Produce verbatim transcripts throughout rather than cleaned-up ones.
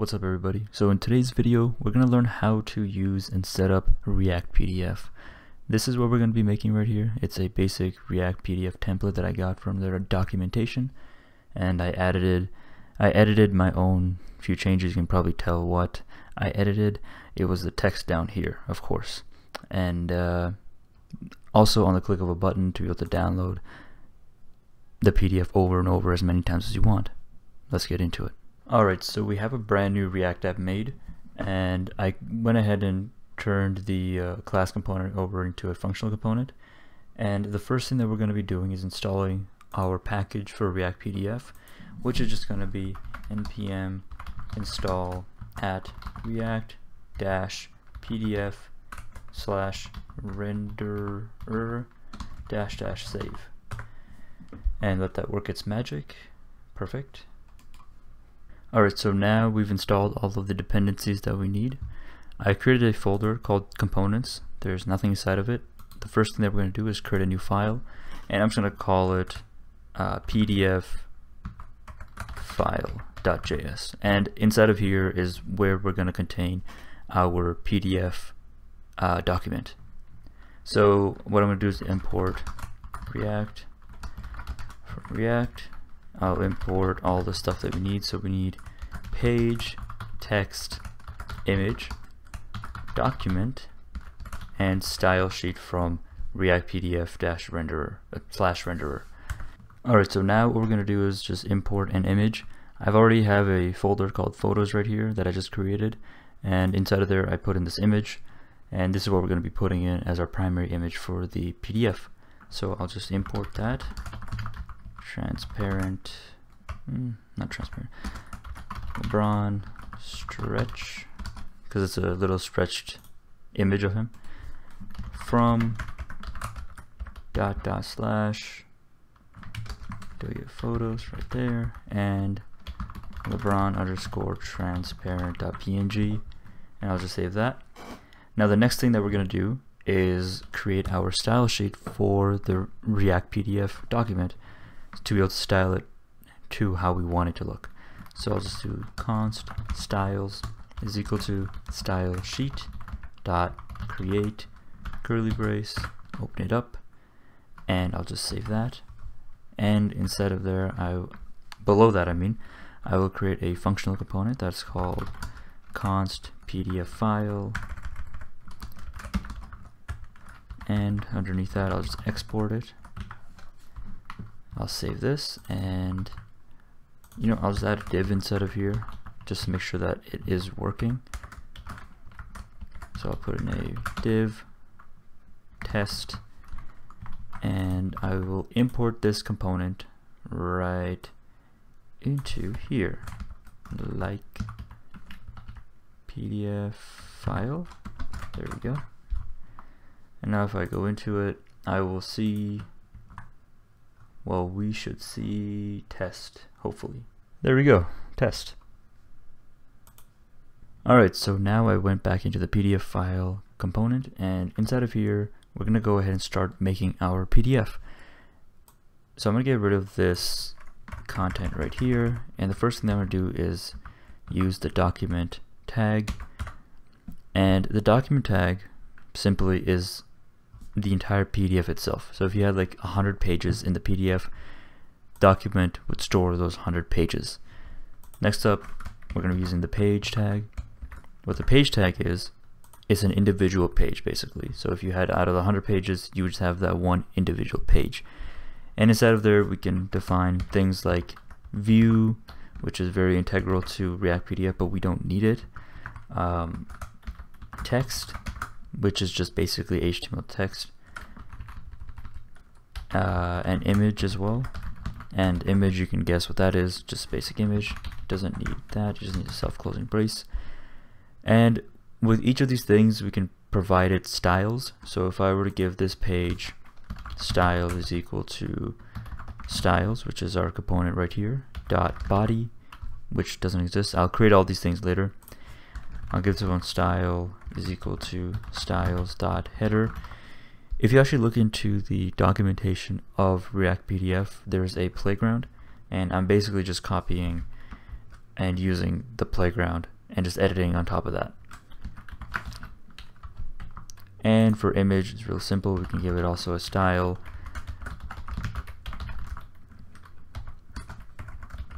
What's up, everybody? So in today's video, we're going to learn how to use and set up React P D F. This is what we're going to be making right here. It's a basic React P D F template that I got from their documentation, and I added, I edited my own few changes. You can probably tell what I edited. It was the text down here, of course, and uh, also on the click of a button to be able to download the P D F over and over as many times as you want. Let's get into it. Alright, so we have a brand new React app made, and I went ahead and turned the uh, class component over into a functional component. And the first thing that we're going to be doing is installing our package for React P D F, which is just going to be npm install at react dash p d f slash renderer dash dash save, and let that work its magic. Perfect. Alright, so now we've installed all of the dependencies that we need. I created a folder called components. There's nothing inside of it. The first thing that we're going to do is create a new file, and I'm just going to call it uh, P D F file dot J S, and inside of here is where we're going to contain our P D F uh, document. So what I'm going to do is import React from React. I'll import all the stuff that we need. So we need page, text, image, document, and style sheet from React P D F dash renderer slash renderer. Alright, so now what we're going to do is just import an image. I've already have a folder called photos right here that I just created, and inside of there I put in this image, and this is what we're going to be putting in as our primary image for the P D F. So I'll just import that. Transparent, mm, not transparent, LeBron stretch, because it's a little stretched image of him, from dot dot slash, do we get photos right there, and LeBron underscore transparent dot P N G, and I'll just save that. Now the next thing that we're going to do is create our style sheet for the React P D F document, to be able to style it to how we want it to look. So I'll just do const styles is equal to style sheet dot create curly brace, open it up, and I'll just save that. And inside of there, I below that I mean, I will create a functional component that's called const P D F file, and underneath that I'll just export it. I'll save this, and you know, I'll just add a div inside of here just to make sure that it is working. So I'll put in a div test, and I will import this component right into here, like P D F file. There we go. And now if I go into it, I will see. Well, we should see test, hopefully. There we go, test. Alright, so now I went back into the P D F file component, and inside of here, we're going to go ahead and start making our P D F. So I'm going to get rid of this content right here, and the first thing that I'm going to do is use the document tag. And the document tag simply is the entire P D F itself. So if you had like a hundred pages in the P D F, document would store those hundred pages. Next up, we're going to be using the page tag. What the page tag is, is an individual page basically. So if you had out of the hundred pages, you would just have that one individual page. And inside of there, we can define things like view, which is very integral to React P D F, but we don't need it. Um, text, which is just basically H T M L text, uh, an image as well, and image, you can guess what that is, just basic image, doesn't need that, you just need a self-closing brace. And with each of these things, we can provide it styles. So if I were to give this page style is equal to styles, which is our component right here, dot body, which doesn't exist, I'll create all these things later. I'll give this one style is equal to styles.header. If you actually look into the documentation of React P D F, there's a playground, and I'm basically just copying and using the playground and just editing on top of that. And for image, it's real simple. We can give it also a style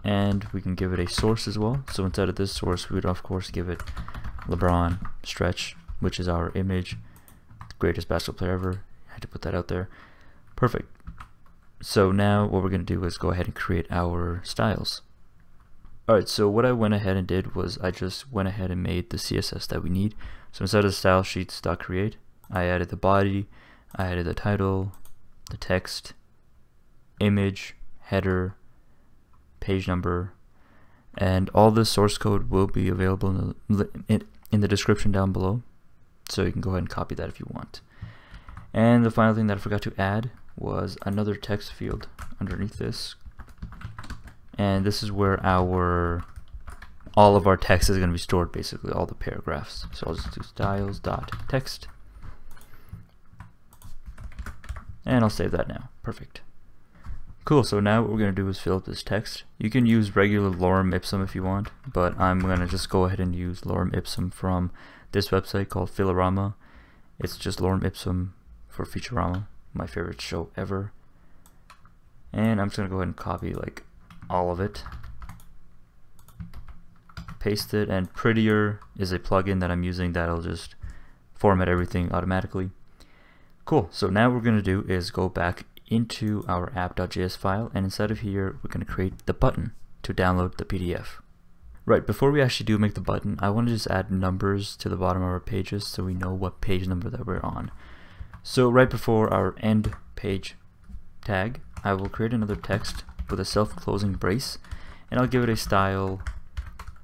and we can give it a source as well. So instead of this source, we would of course give it LeBron stretch, which is our image, greatest basketball player ever. I had to put that out there. Perfect. So now what we're going to do is go ahead and create our styles. Alright, so what I went ahead and did was I just went ahead and made the C S S that we need. So instead of style sheets.create, I added the body, I added the title, the text, image, header, page number, and all this source code will be available in the, in, in the description down below. So you can go ahead and copy that if you want. And the final thing that I forgot to add was another text field underneath this. And this is where our all of our text is going to be stored, basically all the paragraphs. So I'll just do styles.text. And I'll save that now. Perfect. Cool, so now what we're going to do is fill up this text. You can use regular lorem ipsum if you want, but I'm going to just go ahead and use lorem ipsum from this website called Philorama. It's just lorem ipsum for Futurama, my favorite show ever. And I'm just going to go ahead and copy like all of it, paste it, and Prettier is a plugin that I'm using that'll just format everything automatically. Cool, so now what we're going to do is go back into our app.js file, and instead of here we're going to create the button to download the P D F. Right, before we actually do make the button, I want to just add numbers to the bottom of our pages so we know what page number that we're on. So right before our end page tag, I will create another text with a self-closing brace, and I'll give it a style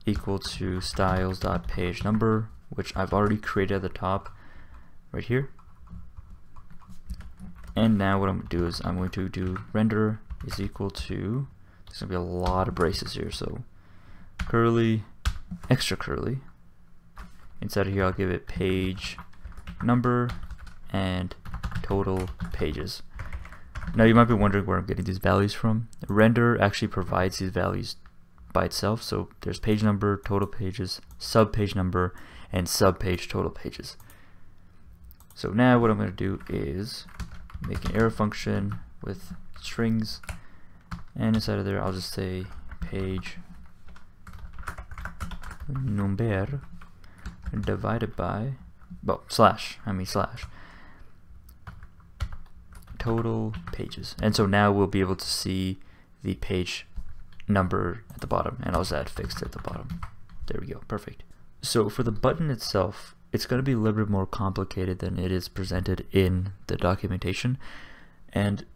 equal to styles.page number, which I've already created at the top right here. And now what I'm going to do is I'm going to do render is equal to, there's going to be a lot of braces here, so curly, extra curly. Inside of here I'll give it page number and total pages. Now you might be wondering where I'm getting these values from. Renderer actually provides these values by itself, so there's page number, total pages, sub page number, and sub page total pages. So now what I'm going to do is make an arrow function with strings, and inside of there I'll just say page number divided by, well, slash, I mean slash total pages. And so now we'll be able to see the page number at the bottom, and I'll just add fixed at the bottom. There we go, perfect. So for the button itself, it's going to be a little bit more complicated than it is presented in the documentation, and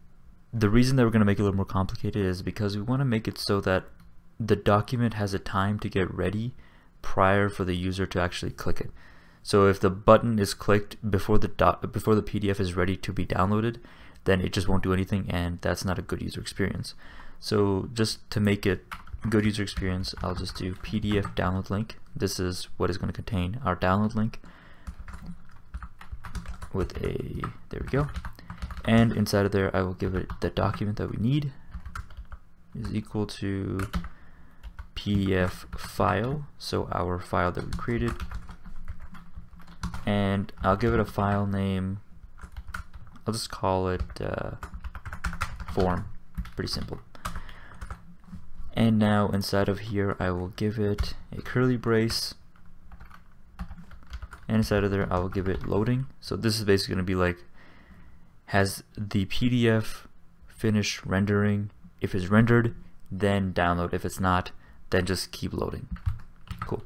the reason that we're going to make it a little more complicated is because we want to make it so that the document has a time to get ready prior for the user to actually click it. So if the button is clicked before the doc, before the P D F is ready to be downloaded, then it just won't do anything, and that's not a good user experience. So just to make it good user experience, I'll just do P D F download link. This is what is going to contain our download link with a, there we go, and inside of there I will give it the document that we need is equal to P D F file, so our file that we created, and I'll give it a file name. I'll just call it uh, form, pretty simple. And now inside of here I will give it a curly brace, and inside of there I will give it loading. So this is basically going to be like, has the P D F finished rendering? If it's rendered, then download. If it's not, then just keep loading. Cool.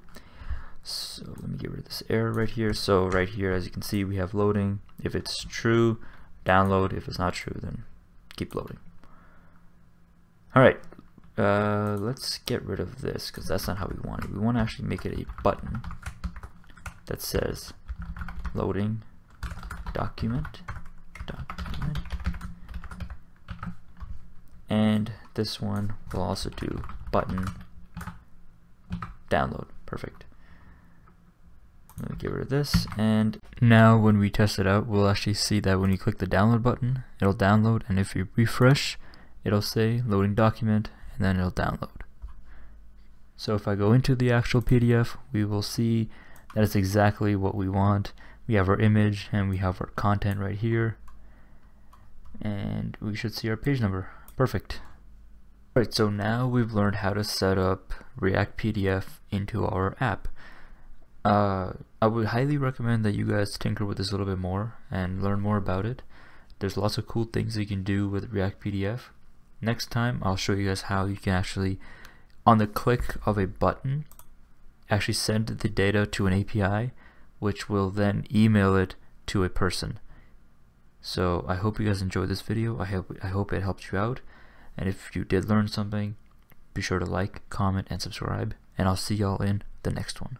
So let me get rid of this error right here. So right here, as you can see, we have loading. If it's true, download. If it's not true, then keep loading. Alright. Uh, let's get rid of this because that's not how we want it. We want to actually make it a button that says loading document, document, and this one will also do button download. Perfect. Let me get rid of this, and now when we test it out, we'll actually see that when you click the download button, it'll download, and if you refresh, it'll say loading document, and then it'll download. So if I go into the actual P D F, we will see that it's exactly what we want. We have our image and we have our content right here, and we should see our page number. Perfect. Alright, so now we've learned how to set up React P D F into our app. Uh, I would highly recommend that you guys tinker with this a little bit more and learn more about it. There's lots of cool things you can do with React P D F. Next time I'll show you guys how you can actually, on the click of a button, actually send the data to an A P I, which will then email it to a person. So I hope you guys enjoyed this video. I hope, I hope it helped you out. And if you did learn something, be sure to like, comment, and subscribe. And I'll see y'all in the next one.